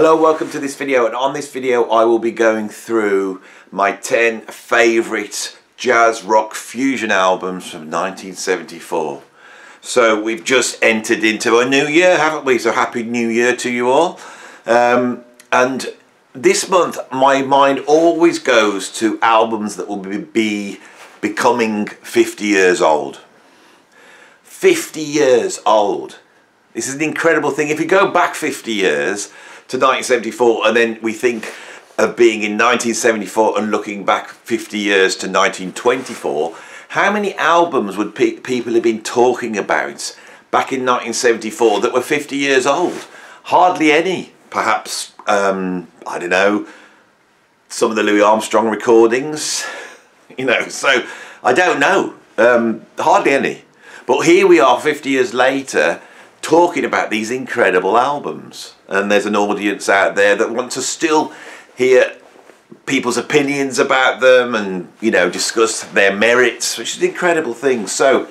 Hello, welcome to this video, and on this video I will be going through my 10 favourite jazz rock fusion albums from 1974. So we've just entered into a new year, haven't we? So happy new year to you all. And this month my mind always goes to albums that will be becoming 50 years old. 50 years old. This is an incredible thing. If you go back 50 years, to 1974, and then we think of being in 1974 and looking back 50 years to 1924, how many albums would people have been talking about back in 1974 that were 50 years old? Hardly any. Perhaps, I don't know, some of the Louis Armstrong recordings, you know, so I don't know, hardly any. But here we are 50 years later talking about these incredible albums, and there's an audience out there that want to still hear people's opinions about them and, you know, discuss their merits, which is an incredible thing. So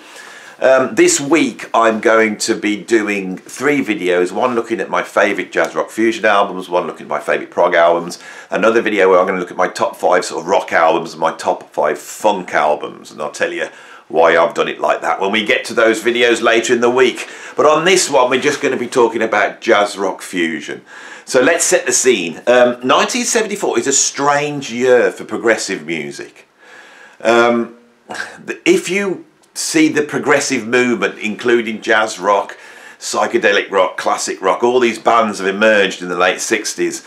this week I'm going to be doing 3 videos, one looking at my favourite jazz rock fusion albums, one looking at my favourite prog albums, another video where I'm going to look at my top 5 sort of rock albums and my top 5 funk albums, and I'll tell you why I've done it like that when we get to those videos later in the week. But on this one we're just going to be talking about jazz rock fusion. So let's set the scene. 1974 is a strange year for progressive music. If you see the progressive movement, including jazz rock, psychedelic rock, classic rock, all these bands have emerged in the late 60s,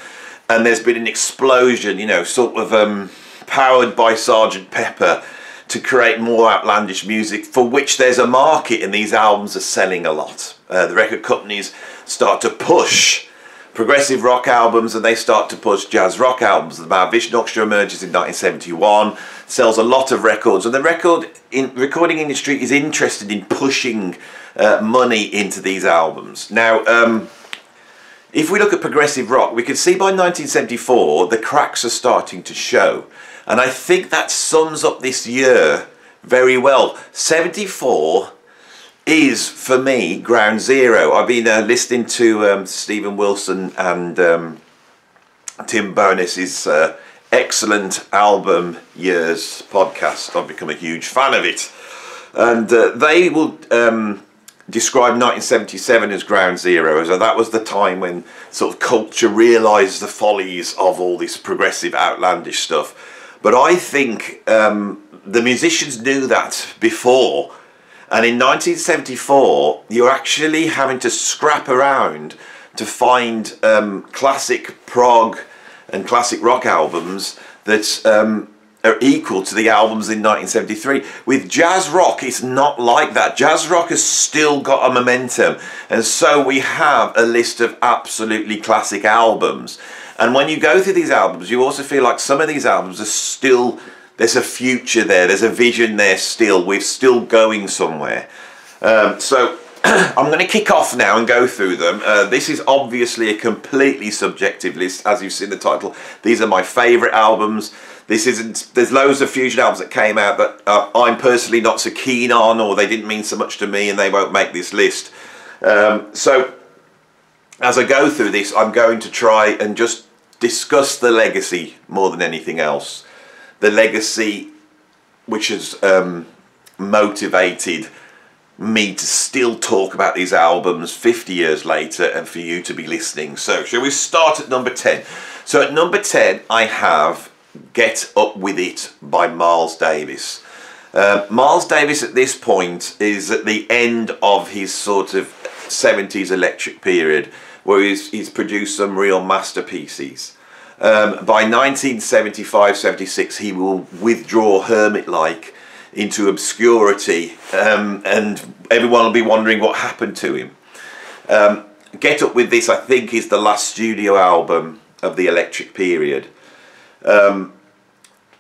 and there's been an explosion, you know, sort of powered by Sgt. Pepper, to create more outlandish music for which there's a market, and these albums are selling a lot. The record companies start to push progressive rock albums, and they start to push jazz rock albums. The Mahavishnu Orchestra emerges in 1971, sells a lot of records, and the recording industry is interested in pushing money into these albums. Now, if we look at progressive rock, we can see by 1974 the cracks are starting to show. And I think that sums up this year very well. 74 is, for me, ground zero. I've been listening to Stephen Wilson and Tim Bonis's excellent album Years podcast. I've become a huge fan of it. And they will describe 1977 as ground zero. So that was the time when sort of culture realised the follies of all this progressive outlandish stuff. But I think the musicians knew that before, and in 1974 you're actually having to scrap around to find classic prog and classic rock albums that are equal to the albums in 1973. With jazz rock it's not like that. Jazz rock has still got a momentum, and so we have a list of absolutely classic albums. And when you go through these albums, you also feel like some of these albums are still, there's a future there, there's a vision there still, we're still going somewhere. So I'm going to kick off now and go through them. This is obviously a completely subjective list, as you've seen the title. These are my favourite albums. This isn't, there's loads of fusion albums that came out that I'm personally not so keen on, or they didn't mean so much to me, and they won't make this list. So as I go through this, I'm going to try and just discuss the legacy more than anything else. The legacy which has motivated me to still talk about these albums 50 years later and for you to be listening. So shall we start at number 10? So at number 10 I have Get Up With It by Miles Davis. Miles Davis at this point is at the end of his sort of 70s electric period, where he's produced some real masterpieces. By 1975-76 he will withdraw hermit-like into obscurity, and everyone will be wondering what happened to him. Get Up With This, I think, is the last studio album of the electric period.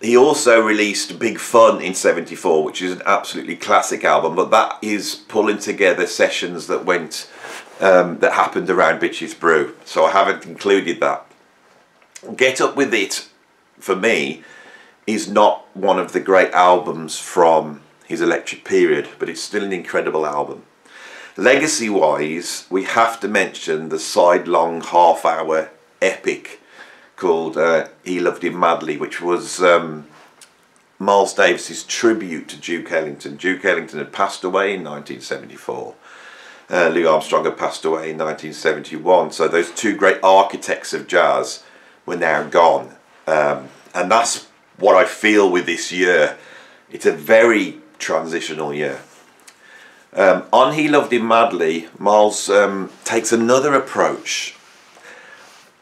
He also released Big Fun in 74, which is an absolutely classic album, but that is pulling together sessions that went that happened around Bitches Brew, so I haven't included that. Get Up With It, for me, is not one of the great albums from his electric period, but it's still an incredible album. Legacy-wise, we have to mention the sidelong half-hour epic called He Loved Him Madly, which was Miles Davis's tribute to Duke Ellington. Duke Ellington had passed away in 1974. Louis Armstrong had passed away in 1971. So those two great architects of jazz were now gone. And that's what I feel with this year. It's a very transitional year. On He Loved Him Madly, Miles takes another approach,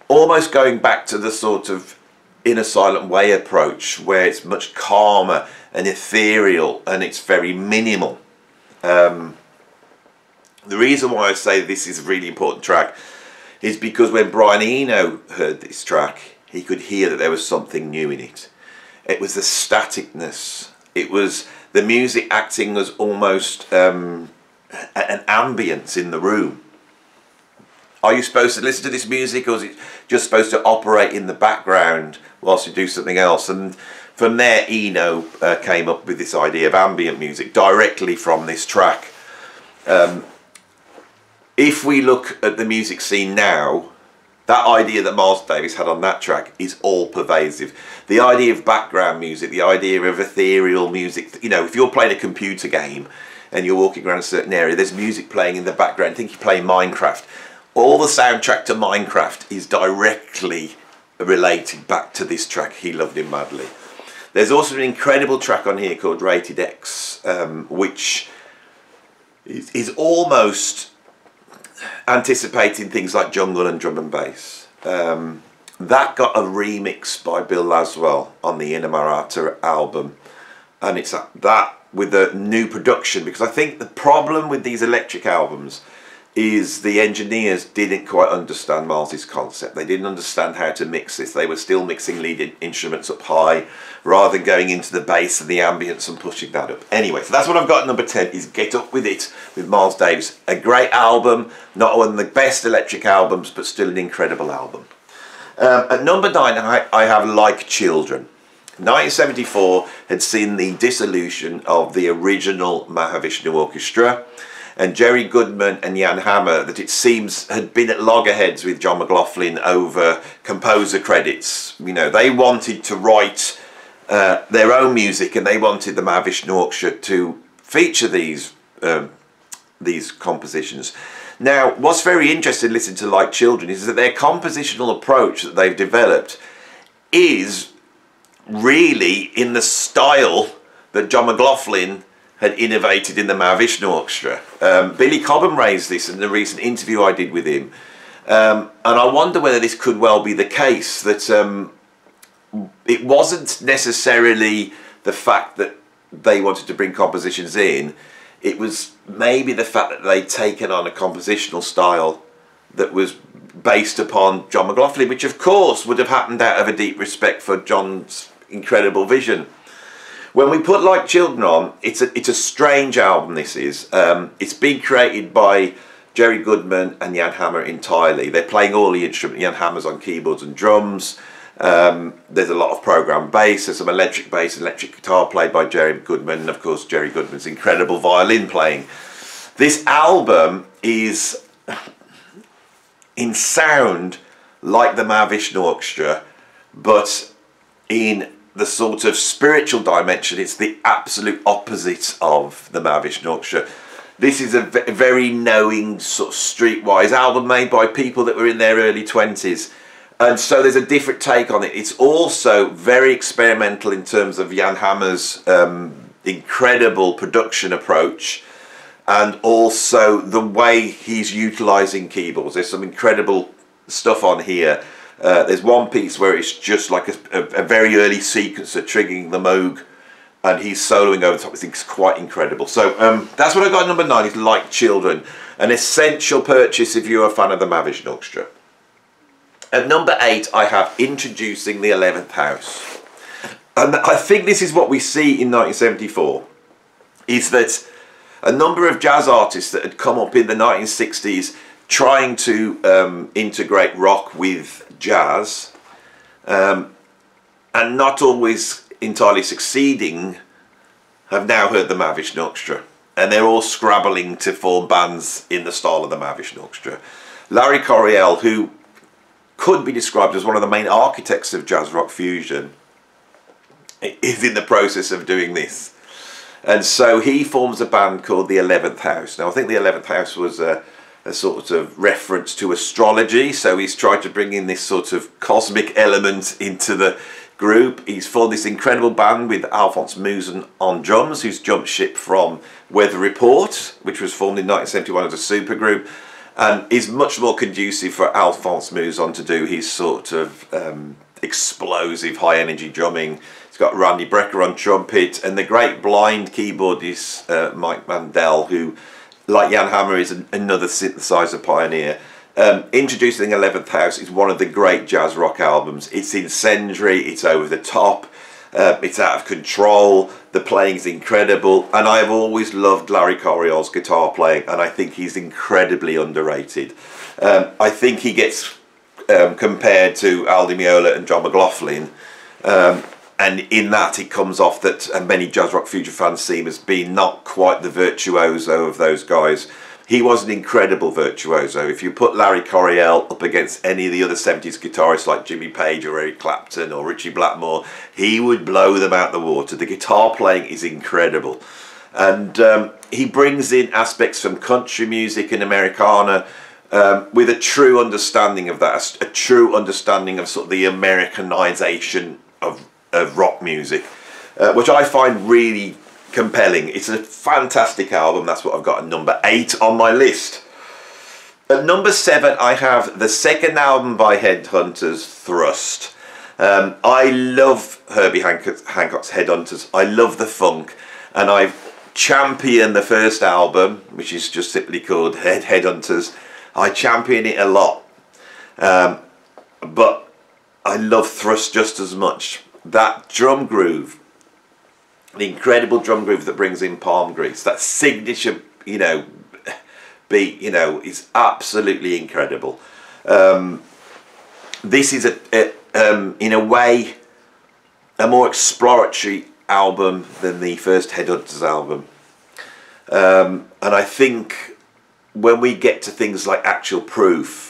almost going back to the sort of In a Silent Way approach, where it's much calmer and ethereal and it's very minimal. The reason why I say this is a really important track is because when Brian Eno heard this track, he could hear that there was something new in it. It was the staticness. It was the music acting as almost an ambience in the room. Are you supposed to listen to this music, or is it just supposed to operate in the background whilst you do something else? And from there, Eno came up with this idea of ambient music directly from this track. If we look at the music scene now, that idea that Miles Davis had on that track is all-pervasive. The idea of background music, the idea of ethereal music. You know, if you're playing a computer game and you're walking around a certain area, there's music playing in the background. I think you play Minecraft. All the soundtrack to Minecraft is directly related back to this track, He Loved Him Madly. There's also an incredible track on here called Rated X, which is almost anticipating things like jungle and drum and bass. That got a remix by Bill Laswell on the Inamorata album, and it's that with a new production, because I think the problem with these electric albums is the engineers didn't quite understand Miles's concept. They didn't understand how to mix this. They were still mixing lead instruments up high rather than going into the bass and the ambience and pushing that up. Anyway, so that's what I've got at number 10, is Get Up With It with Miles Davis. A great album, not one of the best electric albums, but still an incredible album. At number 9, I have Like Children. 1974 had seen the dissolution of the original Mahavishnu Orchestra, and Jerry Goodman and Jan Hammer, that it seems had been at loggerheads with John McLaughlin over composer credits. You know, they wanted to write their own music, and they wanted the Mahavishnu Orchestra to feature these compositions. Now, what's very interesting listening to Like Children is that their compositional approach that they've developed is really in the style that John McLaughlin had innovated in the Mahavishnu Orchestra. Billy Cobham raised this in the recent interview I did with him. And I wonder whether this could well be the case, that it wasn't necessarily the fact that they wanted to bring compositions in, it was maybe the fact that they'd taken on a compositional style that was based upon John McLaughlin, which of course would have happened out of a deep respect for John's incredible vision. When we put Like Children on, it's a strange album, this is. It's been created by Jerry Goodman and Jan Hammer entirely. They're playing all the instruments. Jan Hammer's on keyboards and drums. There's a lot of programmed bass. There's some electric bass and electric guitar played by Jerry Goodman. And of course, Jerry Goodman's incredible violin playing. This album is, in sound, like the Mahavishnu Orchestra, but in the sort of spiritual dimension, it's the absolute opposite of the Mahavishnu Orchestra. This is a very knowing, sort of streetwise album made by people that were in their early 20s. And so there's a different take on it. It's also very experimental in terms of Jan Hammer's incredible production approach, and also the way he's utilising keyboards. There's some incredible stuff on here. There's one piece where it's just like a very early sequencer triggering the Moog, and he's soloing over the top. It's quite incredible. So that's what I got at number 9, is Like Children. An essential purchase if you're a fan of the Mahavishnu Orchestra. At number 8, I have Introducing the 11th House. And I think this is what we see in 1974, is that a number of jazz artists that had come up in the 1960s trying to integrate rock with jazz, and not always entirely succeeding, have now heard the Mahavishnu Orchestra, and they're all scrabbling to form bands in the style of the Mahavishnu Orchestra. Larry Coryell, who could be described as one of the main architects of jazz rock fusion, is in the process of doing this. And so he forms a band called the 11th House. Now I think the 11th House was a sort of reference to astrology, so he's tried to bring in this sort of cosmic element into the group. He's formed this incredible band with Alphonse Mouzon on drums, who's jumped ship from Weather Report, which was formed in 1971 as a supergroup, and is much more conducive for Alphonse Mouzon to do his sort of explosive high-energy drumming. Got Randy Brecker on trumpet, and the great blind keyboardist Mike Mandel, who, like Jan Hammer, is another synthesizer pioneer. Introducing 11th House is one of the great jazz rock albums. It's incendiary, it's over the top, it's out of control, the playing's incredible, and I have always loved Larry Coryell's guitar playing, and I think he's incredibly underrated. I think he gets compared to Al Di Meola and John McLaughlin. And in that it comes off that many jazz rock fusion fans see him as being not quite the virtuoso of those guys. He was an incredible virtuoso. If you put Larry Coryell up against any of the other 70s guitarists like Jimmy Page or Eric Clapton or Ritchie Blackmore, he would blow them out the water. The guitar playing is incredible. And he brings in aspects from country music and Americana with a true understanding of that, a true understanding of sort of the Americanization of rock music, which I find really compelling. It's a fantastic album. That's what I've got at number 8 on my list. At number 7 I have the second album by Headhunters, Thrust. I love Herbie Hancock's Headhunters. I love the funk, and I've championed the first album, which is just simply called Headhunters. I champion it a lot, but I love Thrust just as much. That drum groove, the incredible drum groove that brings in palm grease, that signature, you know, beat, you know, is absolutely incredible. This is in a way a more exploratory album than the first Headhunters album, and I think when we get to things like Actual Proof,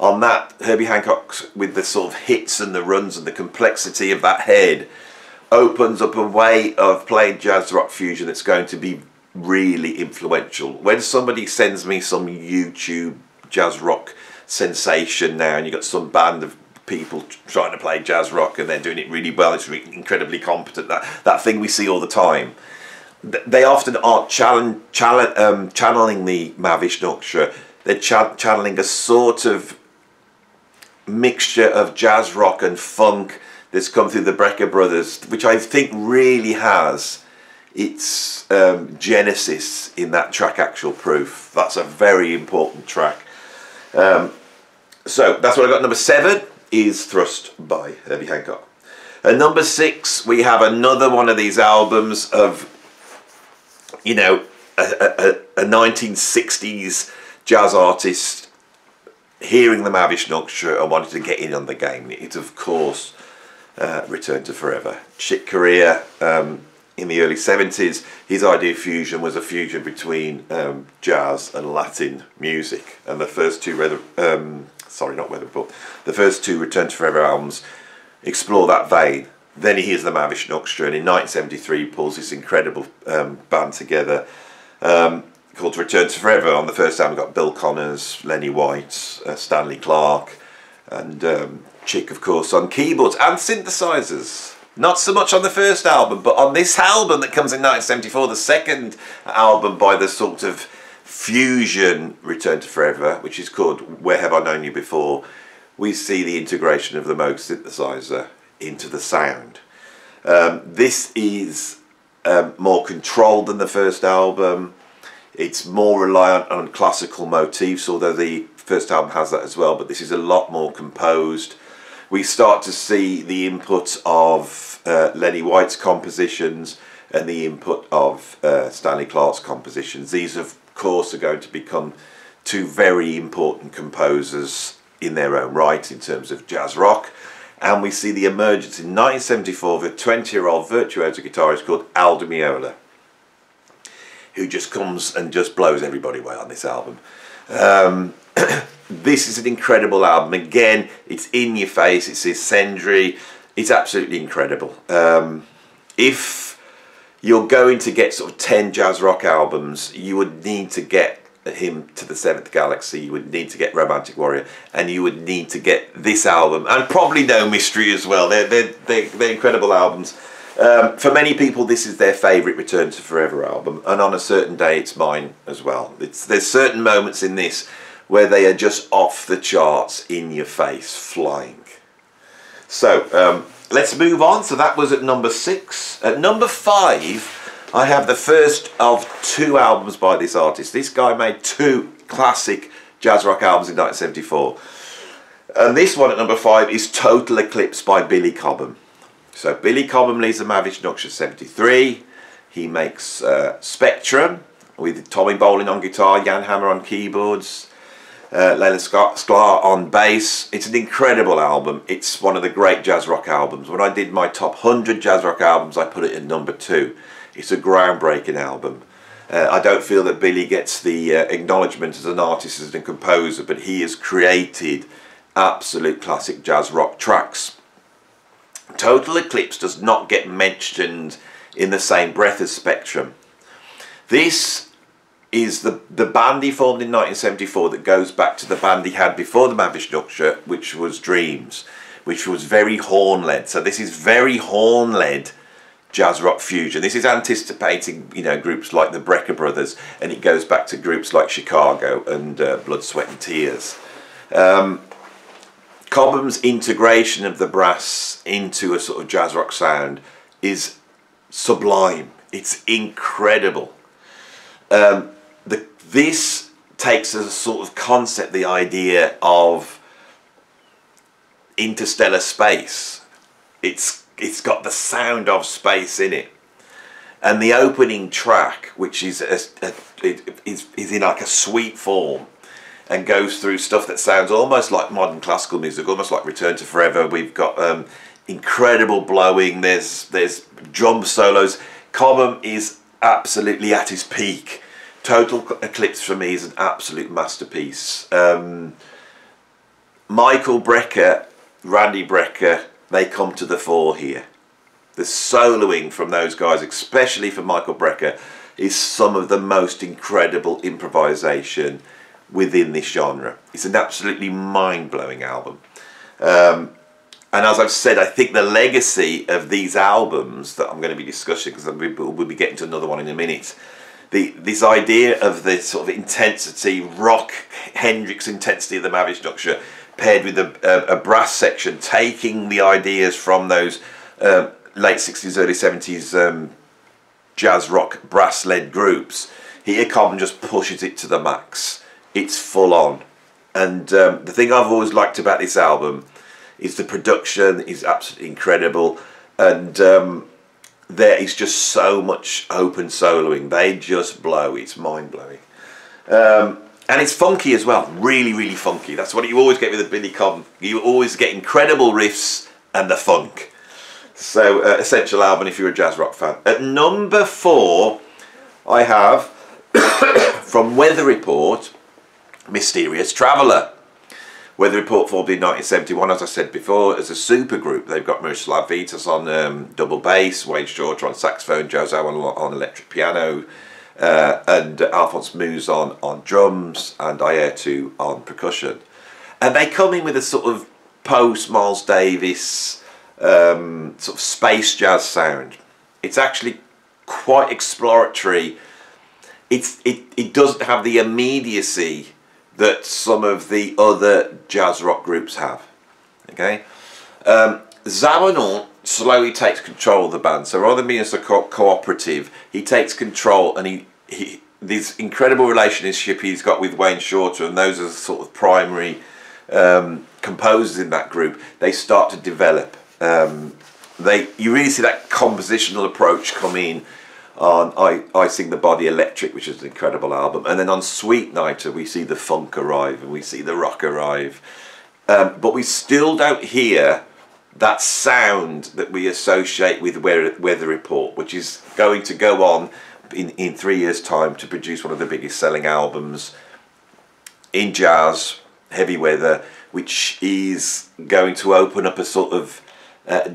on that, Herbie Hancock, with the sort of hits and the runs and the complexity of that head, opens up a way of playing jazz rock fusion that's going to be really influential. When somebody sends me some YouTube jazz rock sensation now, and you've got some band of people trying to play jazz rock and they're doing it really well, it's really incredibly competent, that thing we see all the time, they often aren't channeling the Mahavishnu Orchestra. They're channeling a sort of mixture of jazz rock and funk that's come through the Brecker brothers, which I think really has its genesis in that track Actual Proof. That's a very important track. So that's what I got. Number 7 is Thrust by Herbie Hancock. And number 6, we have another one of these albums of, you know, a 1960s jazz artist hearing the Mahavishnu Orchestra and wanted to get in on the game. It's of course Return to Forever. Chick Corea, in the early 70s, his idea of fusion was a fusion between jazz and Latin music, and the first two the first two Return to Forever albums explore that vein. Then he hears the Mahavishnu Orchestra, and in 1973 pulls this incredible band together called Return to Forever. On the first album, we got Bill Connors, Lenny White, Stanley Clark, and Chick, of course, on keyboards and synthesizers. Not so much on the first album, but on this album that comes in 1974, the second album by the sort of fusion Return to Forever, which is called Where Have I Known You Before, we see the integration of the Moog synthesizer into the sound. This is more controlled than the first album. It's more reliant on classical motifs, although the first album has that as well, but this is a lot more composed. We start to see the input of Lenny White's compositions and the input of Stanley Clark's compositions. These, of course, are going to become two very important composers in their own right in terms of jazz rock. And we see the emergence in 1974 of a 20-year-old virtuoso guitarist called Al Di Meola, who just comes and just blows everybody away on this album. This is an incredible album. Again, it's in your face, it's incendiary, it's absolutely incredible. If you're going to get sort of 10 jazz rock albums, you would need to get him to the Seventh Galaxy, you would need to get Romantic Warrior, and you would need to get this album, and probably No Mystery as well. They're incredible albums. For many people, this is their favourite Return to Forever album, and on a certain day, it's mine as well. There's certain moments in this where they are just off the charts, in your face, flying. So, let's move on. So that was at number 6. At number 5, I have the first of 2 albums by this artist. This guy made 2 classic jazz rock albums in 1974. And this one at number 5 is Total Eclipse by Billy Cobham. So Billy Cobham leaves the Mahavishnu Orchestra 73. He makes Spectrum with Tommy Bolin on guitar, Jan Hammer on keyboards, Leila Sklar on bass. It's an incredible album. It's one of the great jazz rock albums. When I did my top 100 jazz rock albums, I put it at number 2. It's a groundbreaking album. I don't feel that Billy gets the acknowledgement as an artist, as a composer, but he has created absolute classic jazz rock tracks. Total Eclipse does not get mentioned in the same breath as Spectrum. This is the band he formed in 1974 that goes back to the band he had before the Mahavishnu Orchestra, which was Dreams, which was very horn-led. So this is very horn-led jazz rock fusion. This is anticipating, you know, groups like the Brecker Brothers, and it goes back to groups like Chicago and Blood, Sweat and Tears. Cobham's integration of the brass into a sort of jazz rock sound is sublime. It's incredible. This takes as a sort of concept the idea of interstellar space. It's got the sound of space in it, and the opening track, which is in like a sweet form and goes through stuff that sounds almost like modern classical music, almost like Return to Forever. We've got incredible blowing. There's drum solos. Cobham is absolutely at his peak. Total Eclipse for me is an absolute masterpiece. Michael Brecker, Randy Brecker, they come to the fore here. The soloing from those guys, especially from Michael Brecker, is some of the most incredible improvisation within this genre. It's an absolutely mind-blowing album. And as I've said, I think the legacy of these albums that I'm going to be discussing, because we'll be getting to another one in a minute, this idea of the sort of intensity, rock, Hendrix intensity of the Mahavishnu Orchestra, paired with a brass section, taking the ideas from those late 60s, early 70s jazz rock brass-led groups. Here Cobham just pushes it to the max. It's full on. And the thing I've always liked about this album is the production is absolutely incredible, and there is just so much open soloing. They just blow. It's mind-blowing. And it's funky as well, really, really funky. That's what you always get with the Billy Cobham. You always get incredible riffs and the funk. So, essential album if you're a jazz rock fan. At number 4, I have, from Weather Report, Mysterious Traveller. Weather Report formed in 1971, as I said before, as a supergroup. They've got Miroslav Vitas on double bass, Wayne Shorter on saxophone, Jozo on electric piano, and Alphonse Mouzon on drums, and Ayertu on percussion. And they come in with a sort of post-Miles Davis sort of space jazz sound. It's actually quite exploratory. It doesn't have the immediacy that some of the other jazz rock groups have. Okay, Zamanon slowly takes control of the band. So rather than being a cooperative, he takes control, and he this incredible relationship he's got with Wayne Shorter, and those are the sort of primary composers in that group. They start to develop. You really see that compositional approach come in on I Sing the Body Electric, which is an incredible album, and then on Sweet Nighter we see the funk arrive and we see the rock arrive, but we still don't hear that sound that we associate with Weather Report, which is going to go on in 3 years' time to produce one of the biggest selling albums in jazz Heavy Weather, which is going to open up a sort of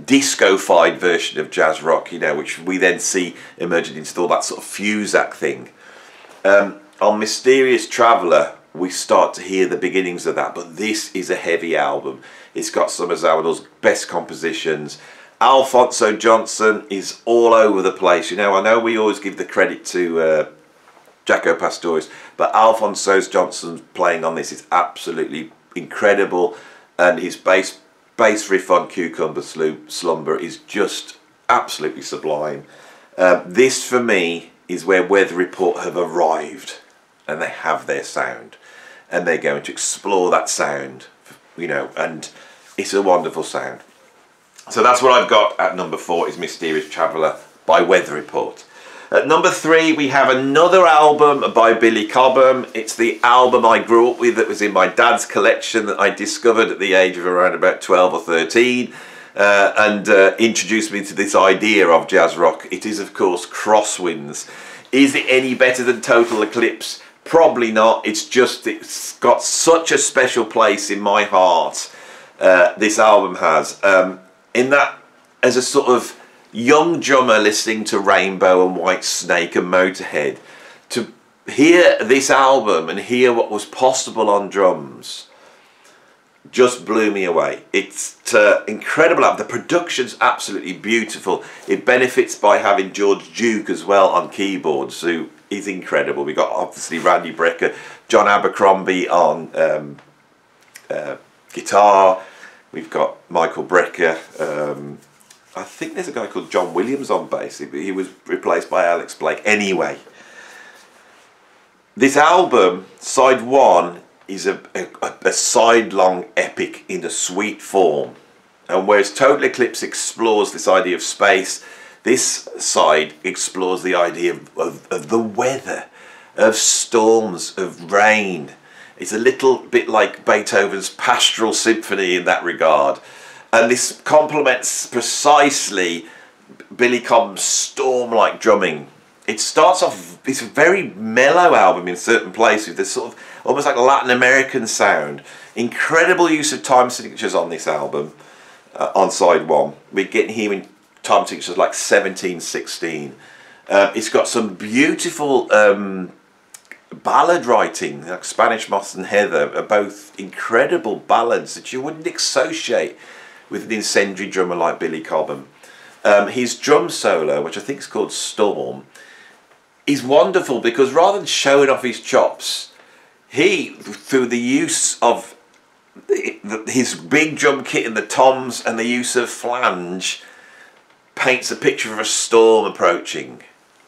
disco-fied version of jazz rock, you know, which we then see emerging into all that sort of Fuzak thing. On Mysterious Traveller, we start to hear the beginnings of that, but this is a heavy album. It's got some of Zawinul's best compositions. Alfonso Johnson is all over the place. You know, I know we always give the credit to Jaco Pastores, but Alfonso Johnson's playing on this is absolutely incredible, and his bass riff on Cucumber Slumber is just absolutely sublime. This for me is where Weather Report have arrived, and they have their sound, and they're going to explore that sound, you know, and it's a wonderful sound. So that's what I've got at number 4 is Mysterious Traveller by Weather Report. At number 3 we have another album by Billy Cobham. It's the album I grew up with that was in my dad's collection that I discovered at the age of around about 12 or 13 and introduced me to this idea of jazz rock. It is of course Crosswinds. Is it any better than Total Eclipse? Probably not. It's just, it's got such a special place in my heart, this album has. In that, as a sort of young drummer listening to Rainbow and White Snake and Motorhead, to hear this album and hear what was possible on drums just blew me away. It's incredible. The production's absolutely beautiful. It benefits by having George Duke as well on keyboards, who is incredible. We got obviously Randy Brecker, John Abercrombie on guitar. We've got Michael Brecker. I think there's a guy called John Williams on bass. He was replaced by Alex Blake. Anyway, this album, side one, is a side-long epic in a sweet form. And whereas Total Eclipse explores this idea of space, this side explores the idea of the weather, of storms, of rain. It's a little bit like Beethoven's Pastoral Symphony in that regard. And this complements precisely Billy Cobham's storm-like drumming. It starts off, it's a very mellow album in certain places, with this sort of almost like Latin American sound. Incredible use of time signatures on this album, on side one. We're getting hearing time signatures like 1716. It's got some beautiful ballad writing, like Spanish Moss and Heather, are both incredible ballads that you wouldn't associate with an incendiary drummer like Billy Cobham. His drum solo, which I think is called Storm, is wonderful because rather than showing off his chops, he, through the use of his big drum kit and the toms and the use of flange, paints a picture of a storm approaching.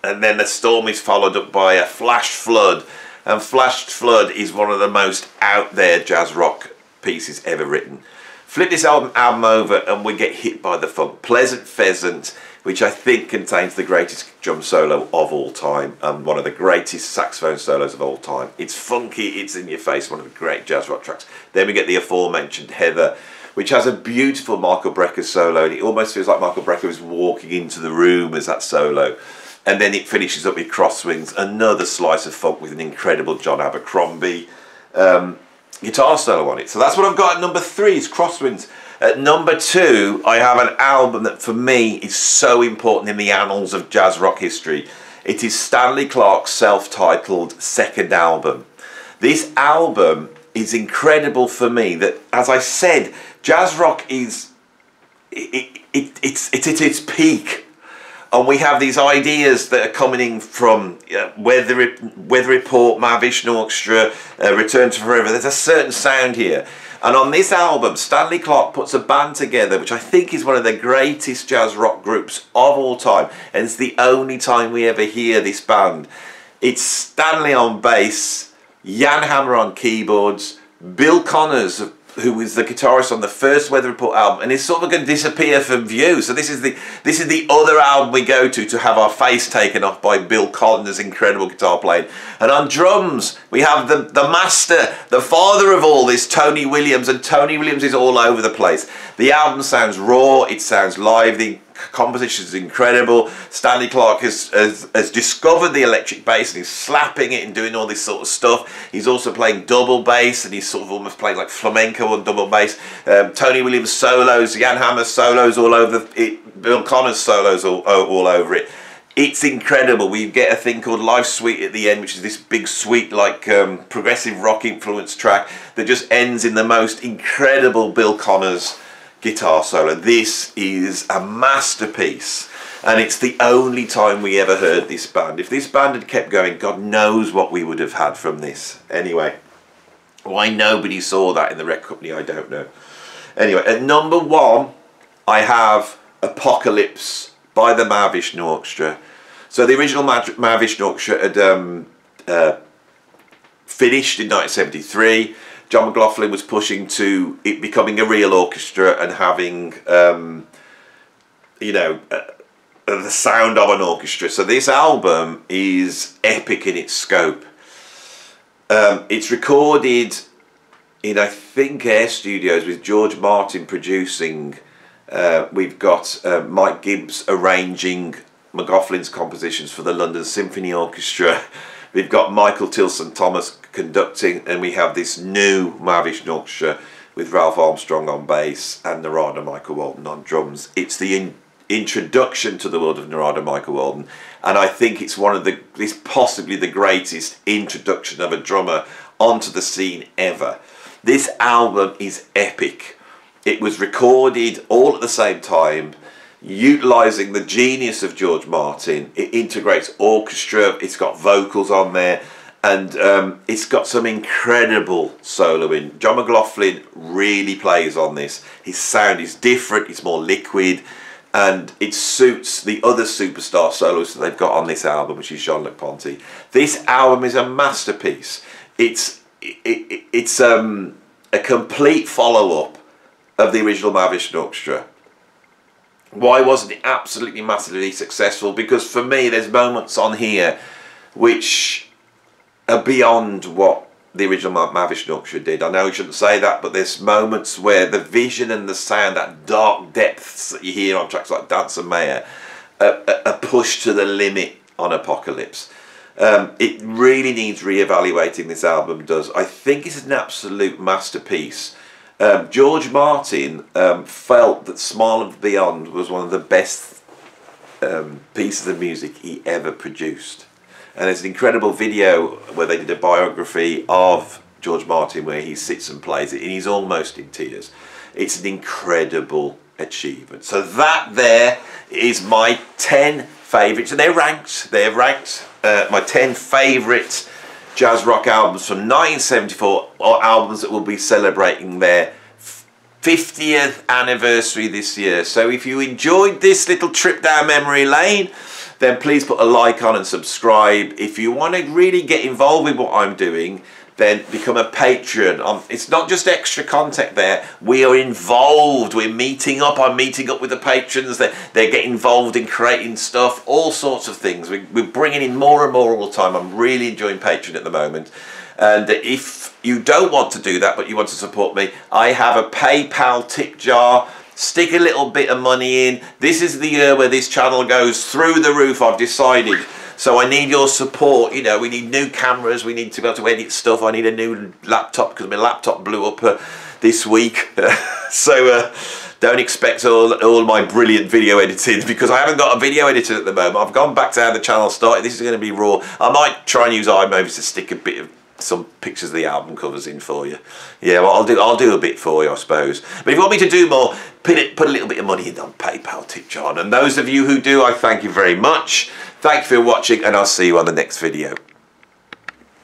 And then the storm is followed up by a flash flood. And Flash Flood is one of the most out there jazz rock pieces ever written. Flip this album over and we get hit by the funk. Pleasant Pheasant, which I think contains the greatest drum solo of all time and one of the greatest saxophone solos of all time. It's funky, it's in your face, one of the great jazz rock tracks. Then we get the aforementioned Heather, which has a beautiful Michael Brecker solo. And it almost feels like Michael Brecker is walking into the room as that solo. And then it finishes up with Crosswinds, another slice of funk with an incredible John Abercrombie guitar solo on it. So that's what I've got at number 3 is Crosswinds. At number 2, I have an album that for me is so important in the annals of jazz rock history. It is Stanley Clark's self-titled second album. This album is incredible for me that, as I said, jazz rock is, it's at its peak. And we have these ideas that are coming in from Weather Report, Mahavishnu Orchestra, Return to Forever. There's a certain sound here. And on this album, Stanley Clark puts a band together, which I think is one of the greatest jazz rock groups of all time. And it's the only time we ever hear this band. It's Stanley on bass, Jan Hammer on keyboards, Bill Connors, who was the guitarist on the first Weather Report album, and is sort of going to disappear from view. So this is the other album we go to have our face taken off by Bill Connors' incredible guitar playing. And on drums, we have the master, the father of all this, Tony Williams, and Tony Williams is all over the place. The album sounds raw, it sounds live, the composition is incredible. Stanley Clark has discovered the electric bass and he's slapping it and doing all this sort of stuff. He's also playing double bass and he's sort of almost playing like flamenco on double bass. Tony Williams solos, Jan Hammer solos all over it, Bill Connors solos all over it. It's incredible. We get a thing called Live Suite at the end, which is this big suite like progressive rock influence track that just ends in the most incredible Bill Connors guitar solo. This is a masterpiece, and it's the only time we ever heard this band. If this band had kept going, God knows what we would have had from this. Anyway, why nobody saw that in the record company, I don't know. Anyway, at number one, I have Apocalypse by the Mahavishnu Orchestra. So the original Mahavishnu Orchestra had finished in 1973. John McLaughlin was pushing to it becoming a real orchestra and having, you know, the sound of an orchestra. So this album is epic in its scope. It's recorded in, I think, Air Studios with George Martin producing. We've got Mike Gibbs arranging McLaughlin's compositions for the London Symphony Orchestra. We've got Michael Tilson Thomas conducting, and we have this new Mahavishnu Orchestra with Ralph Armstrong on bass and Narada Michael Walden on drums. It's the introduction to the world of Narada Michael Walden, and I think it's one of the, it's possibly the greatest introduction of a drummer onto the scene ever. This album is epic. It was recorded all at the same time, utilising the genius of George Martin. It integrates orchestra, it's got vocals on there, and it's got some incredible soloing. John McLaughlin really plays on this. His sound is different, it's more liquid, and it suits the other superstar soloists that they've got on this album, which is Jean-Luc Ponty. This album is a masterpiece. It's a complete follow-up of the original Mahavishnu Orchestra. Why wasn't it absolutely massively successful? Because for me, there's moments on here which are beyond what the original Mahavishnu Orchestra did. I know you shouldn't say that, but there's moments where the vision and the sound, that dark depths that you hear on tracks like Dance and Mayor, are pushed to the limit on Apocalypse. It really needs re-evaluating, this album does. I think it's an absolute masterpiece. George Martin felt that Smile of Beyond was one of the best pieces of music he ever produced. And there's an incredible video where they did a biography of George Martin where he sits and plays it and he's almost in tears. It's an incredible achievement. So that there is my 10 favourites, and they're ranked, my 10 favourites jazz rock albums from 1974, or albums that will be celebrating their 50th anniversary this year. So if you enjoyed this little trip down memory lane, then please put a like on and subscribe. If you want to really get involved with what I'm doing, then become a patron. It's not just extra content there. We are involved. We're meeting up. I'm meeting up with the patrons. They're getting involved in creating stuff, all sorts of things. We're bringing in more and more all the time. I'm really enjoying Patreon at the moment. And if you don't want to do that, but you want to support me, I have a PayPal tip jar. Stick a little bit of money in. This is the year where this channel goes through the roof, I've decided. So I need your support. You know, we need new cameras, we need to be able to edit stuff, I need a new laptop because my laptop blew up this week. So don't expect all my brilliant video editing, because I haven't got a video editor at the moment. I've gone back to how the channel started. This is going to be raw. I might try and use iMovies to stick a bit of some pictures of the album covers in for you. Yeah, well, I'll do a bit for you, I suppose. But if you want me to do more, put a little bit of money in on PayPal tip jar. And those of you who do, I thank you very much. Thank you for watching, and I'll see you on the next video.